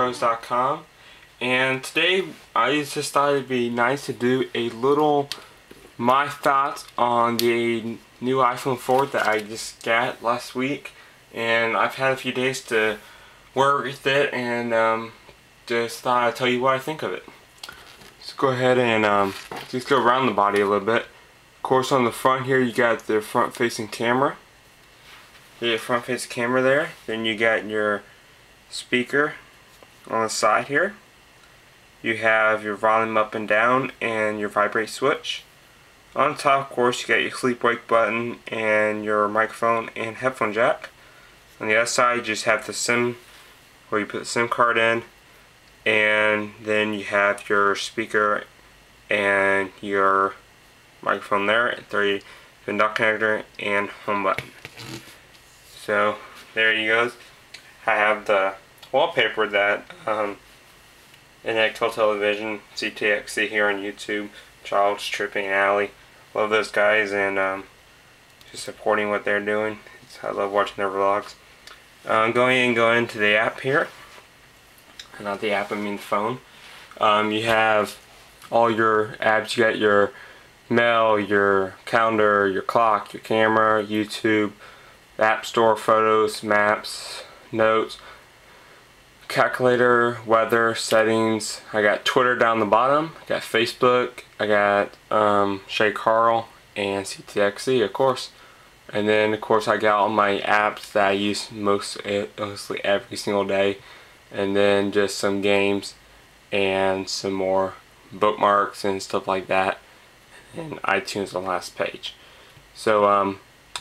shawmediapros.com, and today I just thought it'd be nice to do a little my thoughts on the new iPhone 4 that I just got last week, and I've had a few days to work with it, and just thought I'd tell you what I think of it. Let's go ahead and just go around the body a little bit. Of course, on the front here you got the front-facing camera. The front-facing camera there. Then you got your speaker on the side here. You have your volume up and down and your vibrate switch. On top, of course, you got your sleep-wake button and your microphone and headphone jack. On the other side, you just have the SIM, where you put the SIM card in, and then you have your speaker and your microphone there, and your dock connector and home button. So there you go. I have the wallpaper that NXL Television, CTXC here on YouTube, Child's Tripping Alley. Love those guys, and just supporting what they're doing. I love watching their vlogs. I'm going into the app here. Not the app, I mean the phone. You have all your apps. You got your mail, your calendar, your clock, your camera, YouTube, app store, photos, maps, notes, calculator, weather, settings. I got Twitter down the bottom. I got Facebook. I got Shea Carl and CTXE, of course. And then, of course, I got all my apps that I use mostly every single day. And then just some games and some more bookmarks and stuff like that. And iTunes on the last page. So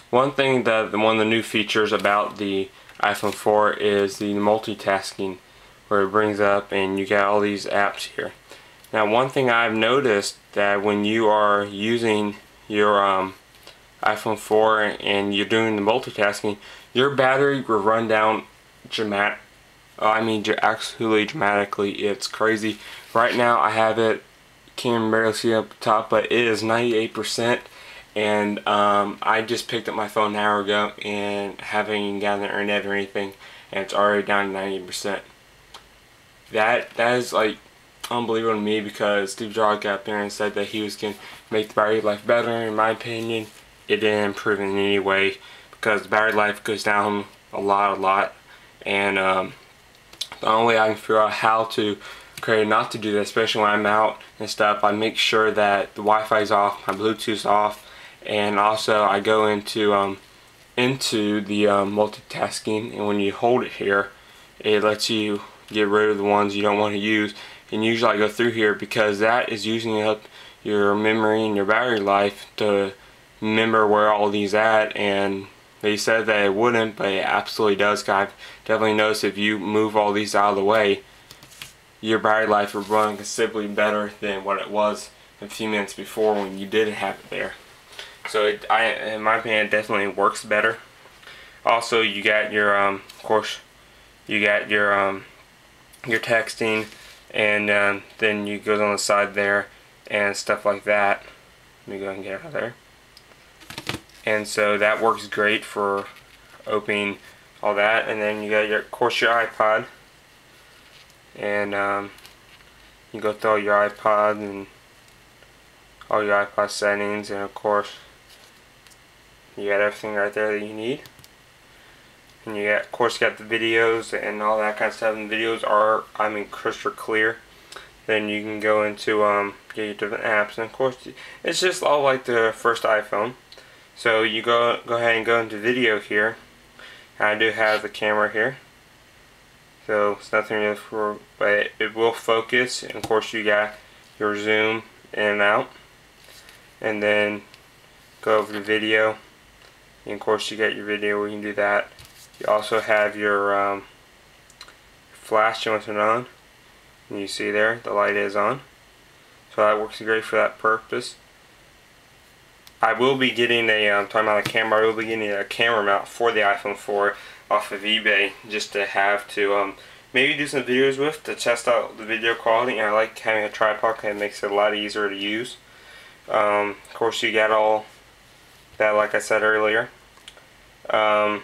one thing that one of the new features about the iPhone 4 is the multitasking, where it brings up and you got all these apps here. Now, one thing I've noticed that when you are using your iPhone 4 and you're doing the multitasking, your battery will run down dramatically. I mean, absolutely dramatically. It's crazy. Right now, I have it, can barely see up top, but it is 98%, and I just picked up my phone an hour ago and haven't even gotten the internet or anything, and it's already down to 90%. That is like unbelievable to me, because Steve Jobs got up there and said that he was going to make the battery life better. In my opinion, it didn't improve in any way, because the battery life goes down a lot, and the only way I can figure out how to not to do that, especially when I'm out and stuff, I make sure that the Wi-Fi is off, my Bluetooth's off, and also I go into the multitasking, and when you hold it here, it lets you get rid of the ones you don't want to use. And usually I go through here, because that is using up your memory and your battery life to remember where all these at, and they said that it wouldn't, but it absolutely does. I've definitely noticed if you move all these out of the way, your battery life would run considerably better than what it was a few minutes before when you didn't have it there. So in my opinion, it definitely works better. Also, you got your, of course, you got your texting, and then you goes on the side there and stuff like that. Let me go ahead and get out of there. And so that works great for opening all that. And then you got your, of course, your iPod. And you go through all your iPod and all your iPod settings, and of course you got everything right there that you need. And you got, of course, you got the videos and all that kind of stuff. And the videos are, I mean, crystal clear. Then you can go into get your different apps, and of course it's just all like the first iPhone. So you go ahead and go into video here. I do have the camera here. So it's nothing really for, but it will focus, and of course you got your zoom in and out, and then go over to video, and of course you got your video, we can do that. You also have your flash you want to turn on, and you see there the light is on, so that works great for that purpose. I will be getting a, talking about the camera, I will be getting a camera mount for the iPhone 4 off of eBay, just to have to maybe do some videos with, to test out the video quality. And I like having a tripod, because it makes it a lot easier to use. Of course, you got all that, like I said earlier. Let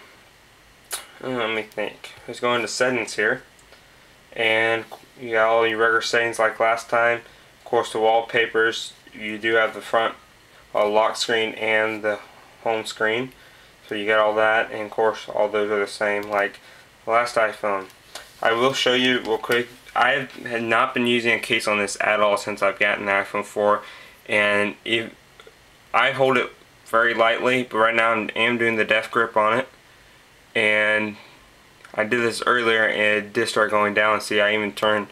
me think. Let's go into settings here, and you got all your regular settings like last time. Of course, the wallpapers, you do have the front lock screen and the home screen, so you got all that, and of course all those are the same like the last iPhone. I will show you real quick, I had not been using a case on this at all since I've gotten the iPhone 4, and I hold it very lightly, but right now I am doing the death grip on it, and I did this earlier and it did start going down. See, I even turned,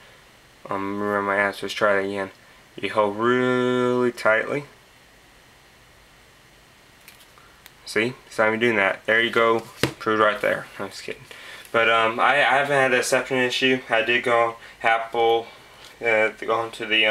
remember my ass, let's try it again. You hold really tightly. See, it's not even doing that. There you go, proved right there. I'm just kidding. But I haven't had a deception issue. I did go Apple, go onto the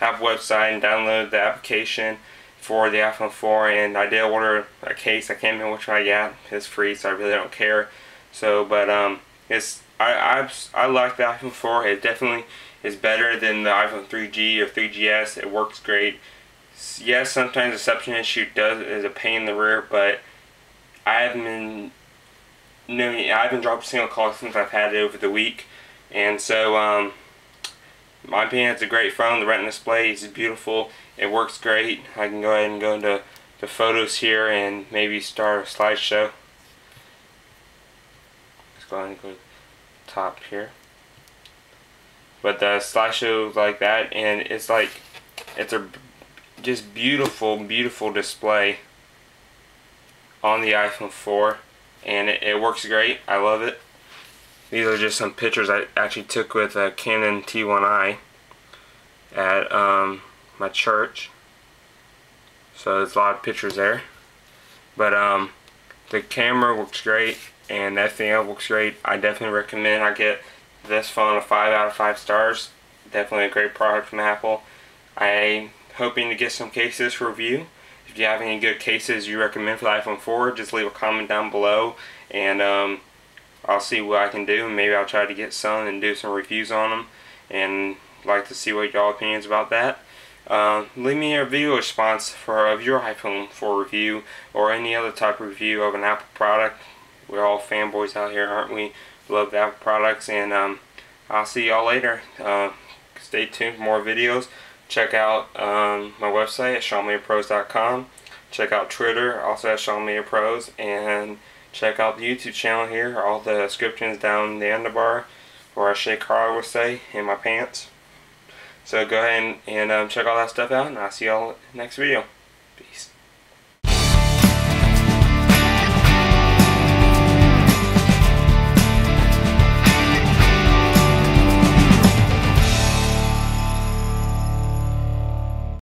Apple website and download the application for the iPhone 4, and I did order a case. I can't remember which one I got. It's free, so I really don't care. So, but I like the iPhone 4. It definitely is better than the iPhone 3G or 3GS. It works great. Yes, sometimes deception issue is a pain in the rear, but I haven't been. No, I haven't dropped a single call since I've had it over the week, and so my opinion, it's a great phone. The Retina display is beautiful. It works great. I can go ahead and go into the photos here and maybe start a slideshow. Let's go ahead and go to the top here. But the slideshow like that, and it's like it's a just beautiful, beautiful display on the iPhone 4. And it works great. I love it. These are just some pictures I actually took with a Canon T1i at my church. So there's a lot of pictures there. But the camera works great, and everything else works great. I definitely recommend. I get this phone a 5 out of 5 stars. Definitely a great product from Apple. I'm hoping to get some cases for review. If you have any good cases you recommend for the iPhone 4, just leave a comment down below, and I'll see what I can do. Maybe I'll try to get some and do some reviews on them, and like to see what y'all opinions about that. Leave me a video response of your iPhone 4 review or any other type of review of an Apple product. We're all fanboys out here, aren't we? Love the Apple products, and I'll see y'all later. Stay tuned for more videos. Check out my website at shawmediapros.com. Check out Twitter, also at shawmediapros, and check out the YouTube channel here. All the descriptions down the underbar, or as Shea Carl would say, in my pants. So go ahead and check all that stuff out, and I'll see y'all next video. Peace.